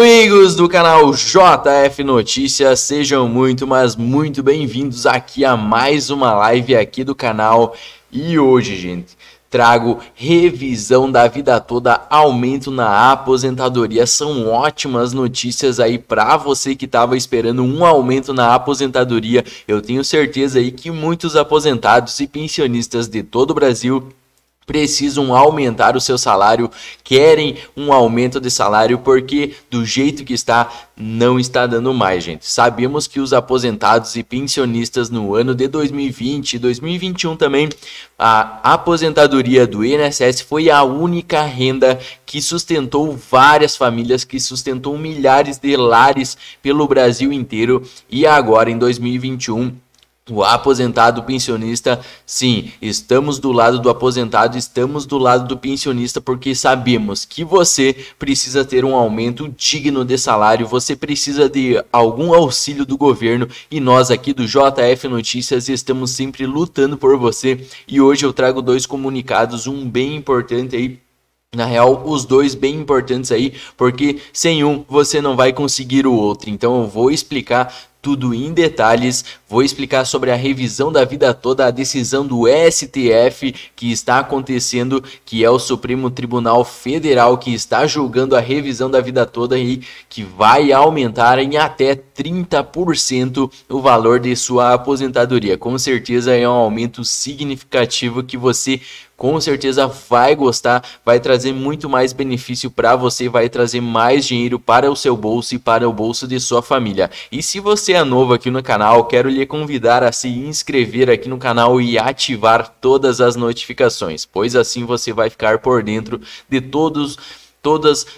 amigos do canal JF Notícias, sejam muito, mas muito bem-vindos aqui a mais uma live aqui do canal. E hoje, gente, trago revisão da vida toda, aumento na aposentadoria. São ótimas notícias aí para você que estava esperando um aumento na aposentadoria. Eu tenho certeza aí que muitos aposentados e pensionistas de todo o Brasil precisam aumentar o seu salário, querem um aumento de salário, porque do jeito que está, não está dando mais, gente. Sabemos que os aposentados e pensionistas no ano de 2020 e 2021 também, a aposentadoria do INSS foi a única renda que sustentou várias famílias, que sustentou milhares de lares pelo Brasil inteiro. E agora, em 2021, o aposentado, pensionista, sim, estamos do lado do aposentado, estamos do lado do pensionista, porque sabemos que você precisa ter um aumento digno de salário, você precisa de algum auxílio do governo, e nós aqui do JF Notícias estamos sempre lutando por você. E hoje eu trago dois comunicados, um bem importante aí. Na real, os dois bem importantes aí, porque sem um você não vai conseguir o outro. Então eu vou explicar tudo em detalhes, vou explicar sobre a revisão da vida toda, a decisão do STF que está acontecendo, que é o Supremo Tribunal Federal, que está julgando a revisão da vida toda e que vai aumentar em até 30% o valor de sua aposentadoria. Com certeza é um aumento significativo que você com certeza vai gostar, vai trazer muito mais benefício para você, vai trazer mais dinheiro para o seu bolso e para o bolso de sua família. E se você é novo aqui no canal, quero lhe convidar a se inscrever aqui no canal e ativar todas as notificações, pois assim você vai ficar por dentro de todas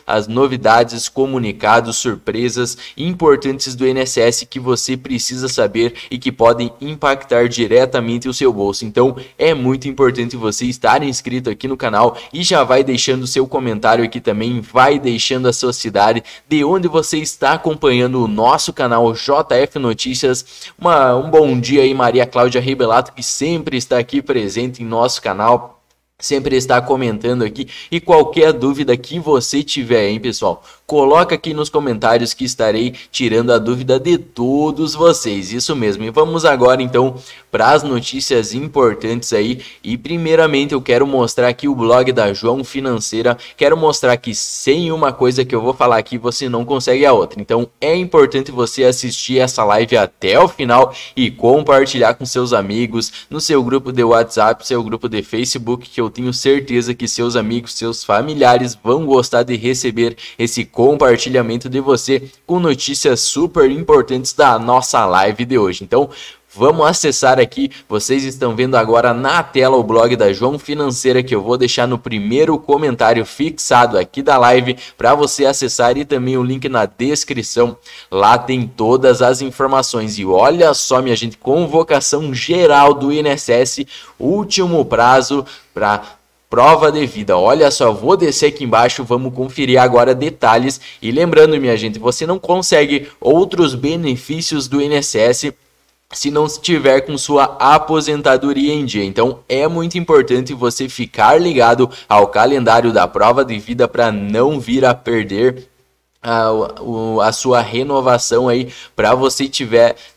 as novidades, comunicados, surpresas importantes do INSS que você precisa saber e que podem impactar diretamente o seu bolso. Então é muito importante você estar inscrito aqui no canal e já vai deixando seu comentário aqui também, vai deixando a sua cidade, de onde você está acompanhando o nosso canal JF Notícias. Um bom dia aí, Maria Cláudia Rebelato, que sempre está aqui presente em nosso canal, sempre está comentando aqui. E qualquer dúvida que você tiver, hein, pessoal, coloca aqui nos comentários que estarei tirando a dúvida de todos vocês. Isso mesmo. E vamos agora então para as notícias importantes aí. E primeiramente eu quero mostrar aqui o blog da João Financeira. Quero mostrar que sem uma coisa que eu vou falar aqui você não consegue a outra. Então é importante você assistir essa live até o final e compartilhar com seus amigos, no seu grupo de WhatsApp, seu grupo de Facebook, que eu tenho certeza que seus amigos, seus familiares vão gostar de receber esse compartilhamento de você com notícias super importantes da nossa live de hoje. Então vamos acessar aqui, vocês estão vendo agora na tela o blog da João Financeira, que eu vou deixar no primeiro comentário fixado aqui da live para você acessar, e também o link na descrição. Lá tem todas as informações. E olha só, minha gente, convocação geral do INSS, último prazo para prova de vida. Olha só, vou descer aqui embaixo, vamos conferir agora detalhes. E lembrando, minha gente, você não consegue outros benefícios do INSS se não estiver com sua aposentadoria em dia. Então é muito importante você ficar ligado ao calendário da prova de vida para não vir a perder a sua renovação aí, para você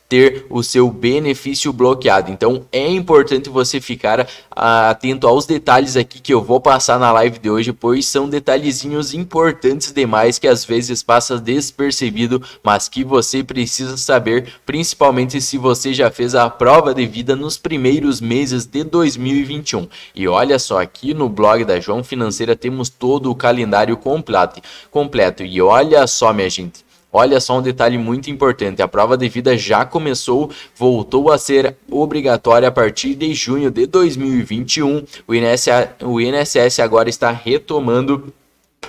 ter o seu benefício bloqueado. Então é importante você ficar atento aos detalhes aqui que eu vou passar na live de hoje, pois são detalhezinhos importantes demais que às vezes passa despercebido, mas que você precisa saber, principalmente se você já fez a prova de vida nos primeiros meses de 2021. E olha só, aqui no blog da João Financeira temos todo o calendário completo. E olha só, minha gente, olha só um detalhe muito importante, a prova de vida já voltou a ser obrigatória a partir de junho de 2021. O INSS agora está retomando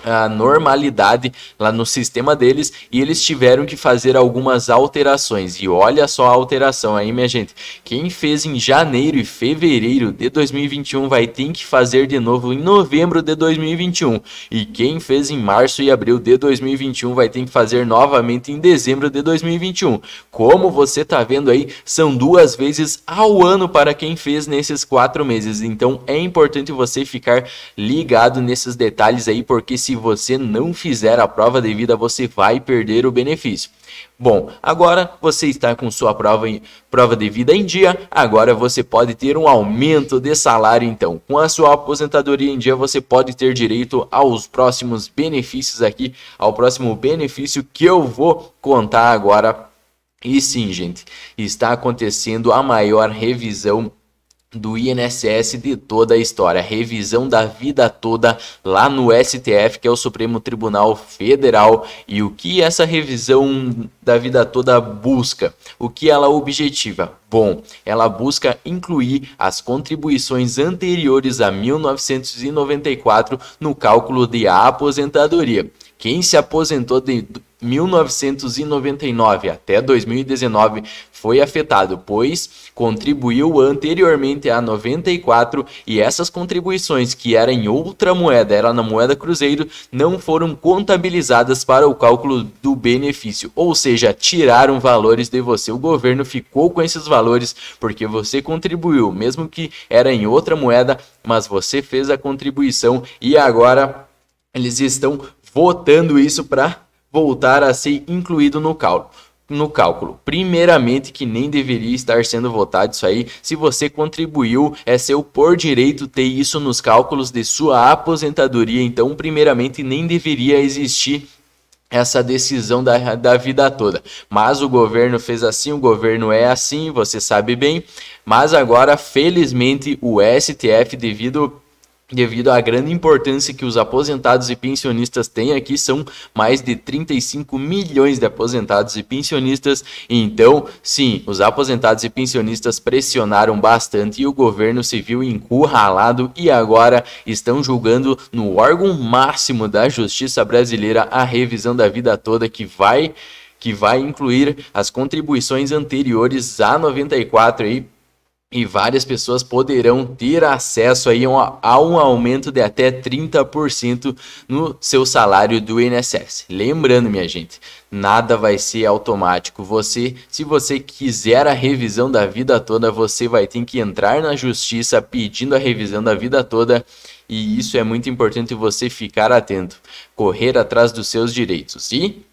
a normalidade lá no sistema deles, e eles tiveram que fazer algumas alterações. E olha só a alteração aí, minha gente, quem fez em janeiro e fevereiro de 2021 vai ter que fazer de novo em novembro de 2021, e quem fez em março e abril de 2021 vai ter que fazer novamente em dezembro de 2021. Como você tá vendo aí, são duas vezes ao ano para quem fez nesses 4 meses. Então é importante você ficar ligado nesses detalhes aí, porque se você não fizer a prova devida, você vai perder o benefício. Bom, agora você está com sua prova devida em dia, agora você pode ter um aumento de salário então. Com a sua aposentadoria em dia, você pode ter direito aos próximos benefícios aqui, ao próximo benefício que eu vou contar agora. E sim, gente, está acontecendo a maior revisão do INSS de toda a história, revisão da vida toda lá no STF, que é o Supremo Tribunal Federal. E o que essa revisão da vida toda busca? O que ela objetiva? Bom, ela busca incluir as contribuições anteriores a 1994 no cálculo de aposentadoria. Quem se aposentou de 1999 até 2019 foi afetado, pois contribuiu anteriormente a 94, e essas contribuições, que eram em outra moeda, era na moeda cruzeiro, não foram contabilizadas para o cálculo do benefício, ou seja, tiraram valores de você. O governo ficou com esses valores porque você contribuiu, mesmo que era em outra moeda, mas você fez a contribuição, e agora eles estão votando isso para voltar a ser incluído no cálculo. Primeiramente, que nem deveria estar sendo votado isso aí. Se você contribuiu, é seu por direito ter isso nos cálculos de sua aposentadoria. Então, primeiramente, nem deveria existir essa decisão da vida toda. Mas o governo fez assim, o governo é assim, você sabe bem. Mas agora, felizmente, o STF, devido à grande importância que os aposentados e pensionistas têm aqui, são mais de 35 milhões de aposentados e pensionistas. Então, sim, os aposentados e pensionistas pressionaram bastante e o governo se viu encurralado, e agora estão julgando no órgão máximo da justiça brasileira a revisão da vida toda, que vai incluir as contribuições anteriores a 94 aí. E várias pessoas poderão ter acesso aí a um aumento de até 30% no seu salário do INSS. Lembrando, minha gente, nada vai ser automático. Se você quiser a revisão da vida toda, você vai ter que entrar na justiça pedindo a revisão da vida toda. E isso é muito importante, você ficar atento, correr atrás dos seus direitos. E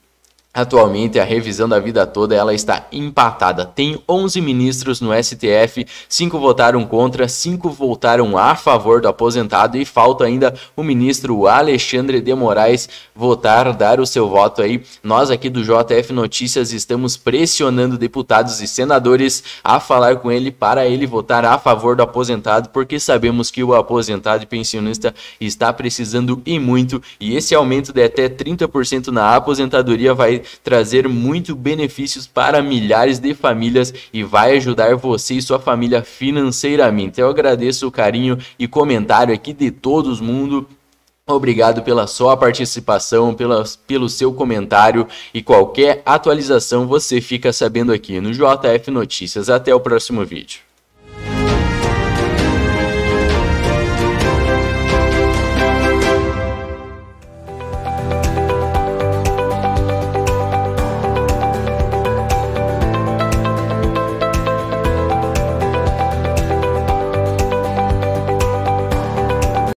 atualmente, a revisão da vida toda, ela está empatada. Tem 11 ministros no STF, 5 votaram contra, 5 votaram a favor do aposentado, e falta ainda o ministro Alexandre de Moraes votar, dar o seu voto aí. Nós aqui do JF Notícias estamos pressionando deputados e senadores a falar com ele para ele votar a favor do aposentado, porque sabemos que o aposentado e pensionista está precisando e muito, e esse aumento de até 30% na aposentadoria vai trazer muitos benefícios para milhares de famílias e vai ajudar você e sua família financeiramente. Eu agradeço o carinho e comentário aqui de todo mundo. Obrigado pela sua participação, pelo seu comentário, e qualquer atualização você fica sabendo aqui no JF Notícias. Até o próximo vídeo.